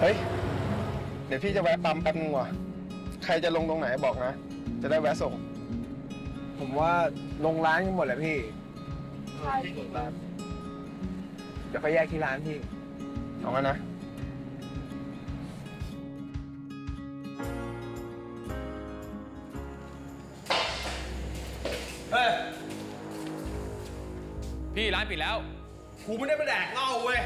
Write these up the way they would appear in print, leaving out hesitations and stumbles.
เฮ้ยเดี๋ยวพี่จะแวะปั๊มแป๊บนึงว่ะใครจะลงตรงไหนบอกนะจะได้แวะส่งผมว่าลงร้านกันหมดแหละพี่เดี๋ยวไปแยกที่ร้านพี่เอางั้นนะเฮ้ยพี่ร้านปิดแล้วกูไม่ได้ไปแดกเหล้าเว้ย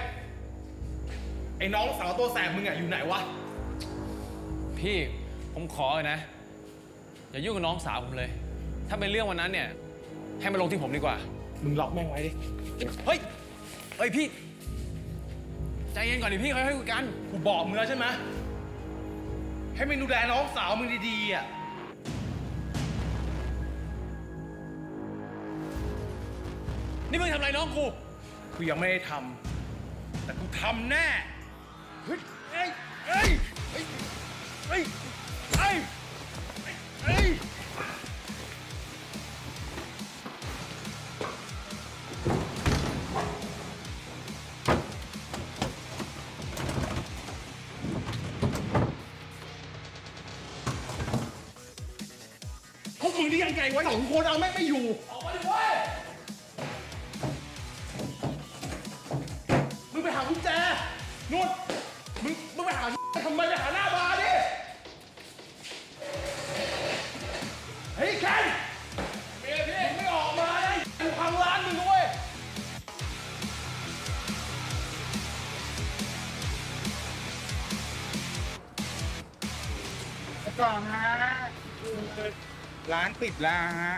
ไอ้น้องสาวตัวแสบมึงอะอยู่ไหนวะพี่ผมขอเลยนะอย่ายุ่งกับน้องสาวผมเลยถ้าเป็นเรื่องวันนั้นเนี่ยให้มันลงที่ผมดีกว่ามึงล็อกแม่งไว้ดิเฮ้ยเฮ้ยพี่ใจเย็นก่อนดิพี่ค่อยๆคุยกันกูบอกมึงแล้วใช่ไหมให้มึงดูแลน้องสาวมึงดีๆอ่ะนี่มึงทำอะไรน้องกูกูยังไม่ได้ทำแต่กูทำแน่เฮ้ยเฮ้ยเฮ้ยเฮ้ยเฮ้ยมึงนี่ยังไงวะสองคนเอาแม่งไม่อยู่ออกมาดิเว้ยมึงไปหากุญแจนุ่นมึงไปหาทำไมไปหาหน้าบาร์ดิเฮ้ยแคนเมียพี่ไม่ออกมาเลยพังร้านมึงเว้ยกล่องฮะร้านปิดแล้วฮะ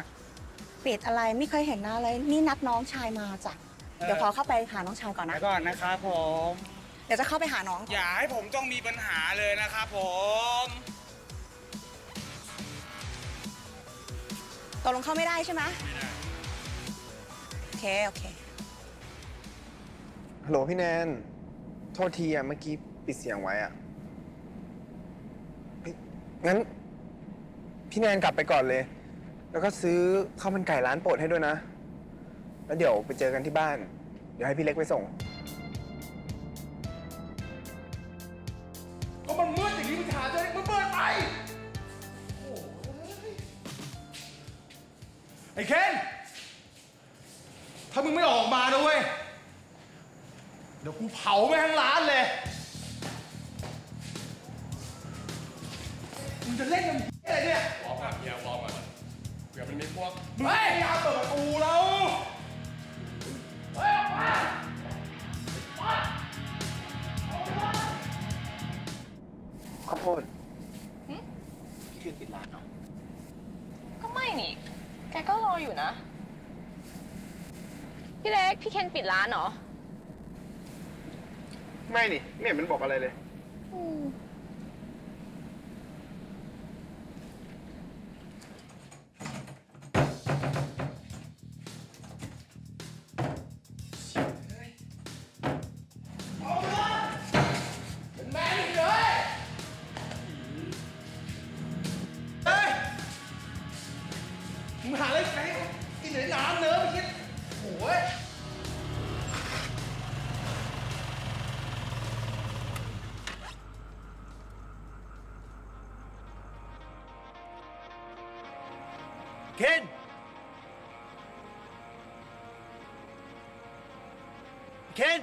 ปิดอะไรไม่เคยเห็นหน้าเลยนี่นัดน้องชายมาจ้ะเดี๋ยวขอเข้าไปหาน้องชายก่อนนะก่อนนะครับผมเดี๋ยวจะเข้าไปหาน้องอย่าให้ผมต้องมีปัญหาเลยนะครับผมตกลงเข้าไม่ได้ใช่ไหมไม่ได้โอเคฮัลโหลพี่แนนโทษทีอะเมื่อกี้ปิดเสียงไว้อะงั้นพี่แนนกลับไปก่อนเลยแล้วก็ซื้อข้าวมันไก่ร้านโปรดให้ด้วยนะแล้วเดี๋ยวไปเจอกันที่บ้านเดี๋ยวให้พี่เล็กไปส่งก็มันมืดอย่างนี้มันหาเจอมันเปิดไปโอ้ยไอ้เคนถ้ามึงไม่ออกมานะเว้ยเดี๋ยวกูเผาไปทั้งร้านเลยมึงจะเล่นกันอะไรเนี่ยปลอมอ่ะเฮียปลอมอ่ะเผื่อมันมีพวกเฮ้ยอย่าเปิดประตูเราเฮ้ยออกมาขอโทษพี่เคนปิดร้านเนาะก็ไม่นี่แกก็รออยู่นะพี่เล็กพี่เคนปิดร้านเหรอไม่นี่ไม่เห็นมันบอกอะไรเลยเคนเคน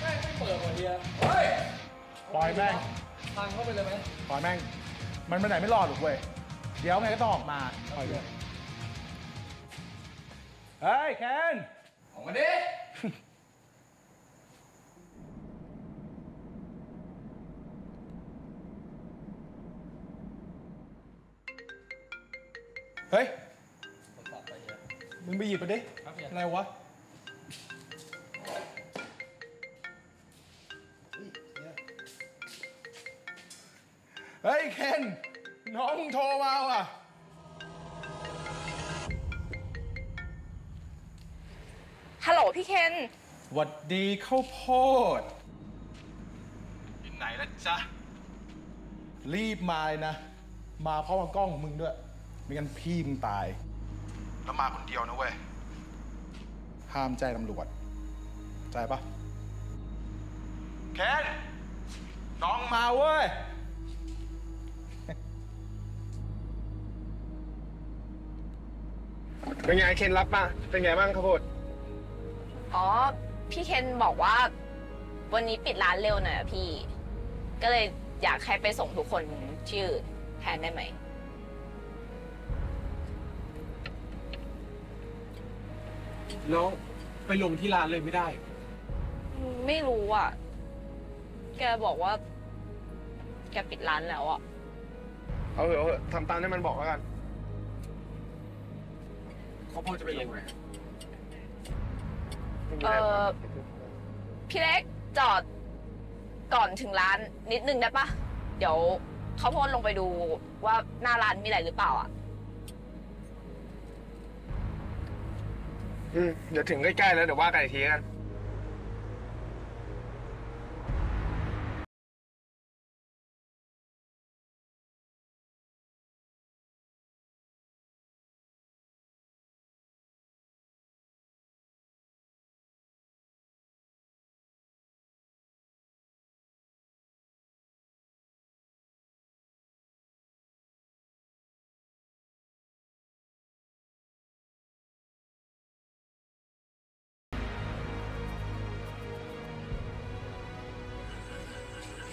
ไม่เปิดหมดเดียวเฮ้ยปล่อยแม่งทางเข้าไปเลยไหมปล่อยแม่งมันไปไหนไม่รอดหรอกเว้ยเดี๋ยวไงก็ต้องออกมาปล่อยเลยเฮ้ยเคนออกมาดิเฮ้ยมึงไปหยิบมาดิอะไรวะเฮ้ยเคนน้องมึงโทรมาว่ะฮัลโหลพี่เคนหวัดดีข้าวโพดอยู่ไหนล่ะจ๊ะรีบมาเลยนะมาพร้อมกับกล้องของมึงด้วย ไม่งั้นพี่มึงตายแล้วมาคนเดียวนะเว้ยห้ามแจ้งตำรวจใจปะเคนน้องมาเว้ยเป็นไงเคนรับมาเป็นไงบ้างข้าวโพดอ๋อพี่เคนบอกว่าวันนี้ปิดร้านเร็วหน่อยอะพี่ก็เลยอยากให้ไปส่งทุกคนชื่อแทนได้ไหมแล้วไปลงที่ร้านเลยไม่ได้ไม่รู้อ่ะแกบอกว่าแกปิดร้านแล้วอ่ะเอาเถอะทำตามที่มันบอกแล้วกันเขาพ่อจะไปลงไหมพี่เล็กจอดก่อนถึงร้านนิดนึงได้ปะเดี๋ยวเขาพ่อลงไปดูว่าหน้าร้านมีอะไรหรือเปล่าอ่ะเดี๋ยวถึงใกล้ๆแล้วเดี๋ยวว่ากันอีกทีกัน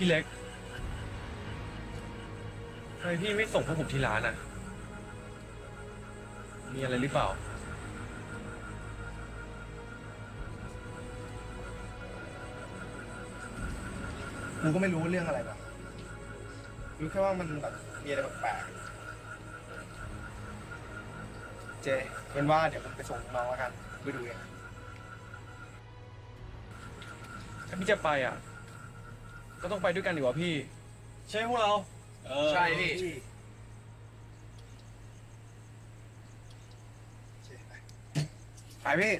พี่เล็กทำไมพี่ไม่ส่งพวกผมที่ร้านอ่ะมีอะไรหรือเปล่ากูก็ไม่รู้เรื่องอะไรหรอกรู้แค่ว่ามันแบบมีอะไรแปลกๆเจเป็นว่าเดี๋ยวผมไปส่งน้องแล้วกันไปดูเองถ้าพี่จะไปอ่ะก็ต้องไปด้วยกันดีกว่าพี่ใช่พวกเราใช่พี่ไปพี่